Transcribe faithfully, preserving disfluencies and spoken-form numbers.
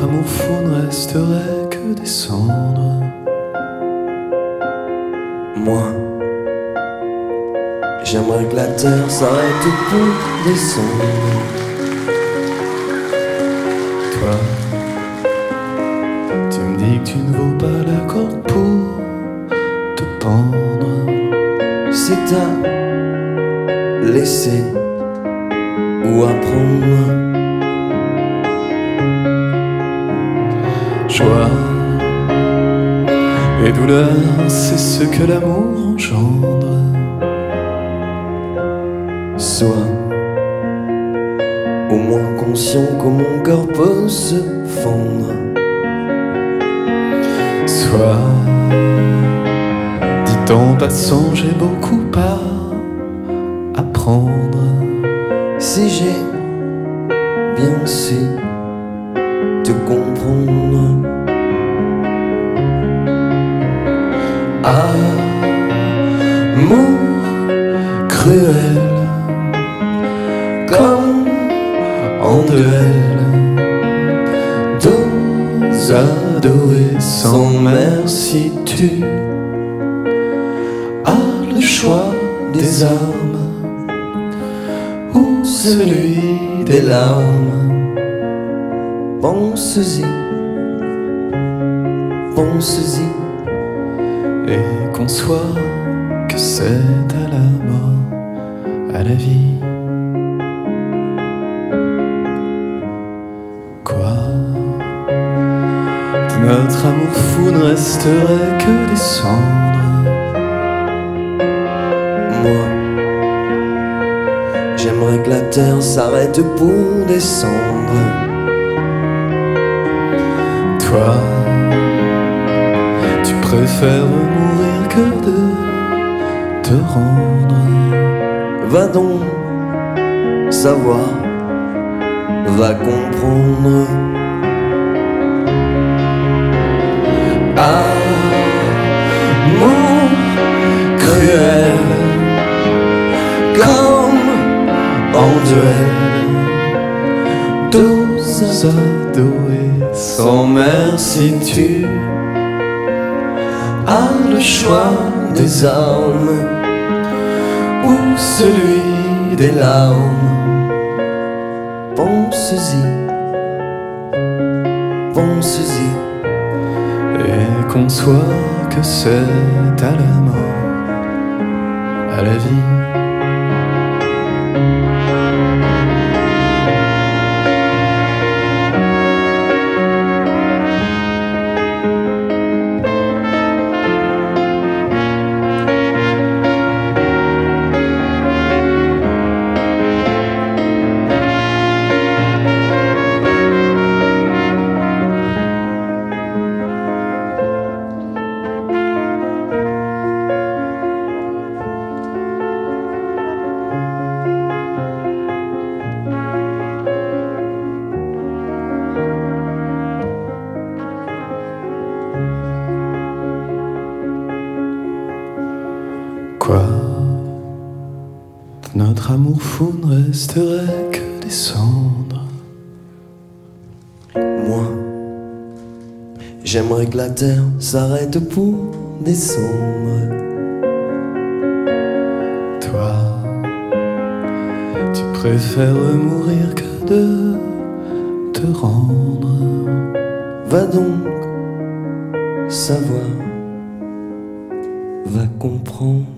notre amour fou ne resterait que des cendres. Moi, j'aimerais que la terre s'arrête pour descendre. Toi, tu me dis que tu ne vaux pas la corde pour te pendre. C'est à laisser ou à prendre. Joie et douleur, c'est ce que l'amour engendre. Sois au moins conscient que mon corps peut se fendre. Sois, dit en passant, j'ai beaucoup à apprendre. Si j'ai bien su te comprendre. Amour cruel, comme en duel, dos à dos et sans merci. Tu as le choix des armes ou celui des larmes. Pense-y, pense-y, et conçois que c'est à la mort, à la vie. Quoi, de notre amour fou ne resterait que des cendres. Moi, j'aimerais que la terre s'arrête pour descendre. Toi, je préfère mourir que de te rendre. Va donc savoir, va comprendre. Amour cruel, comme en duel, dos à dos et sans merci. Tu ah, le choix des armes ou celui des larmes. Pense-y, pense-y, et conçois que c'est à la mort, à la vie. Quoi, notre amour fou ne resterait que des cendres. Moi, j'aimerais que la terre s'arrête pour descendre. Toi, tu préfères mourir que de te rendre. Va donc savoir, va comprendre.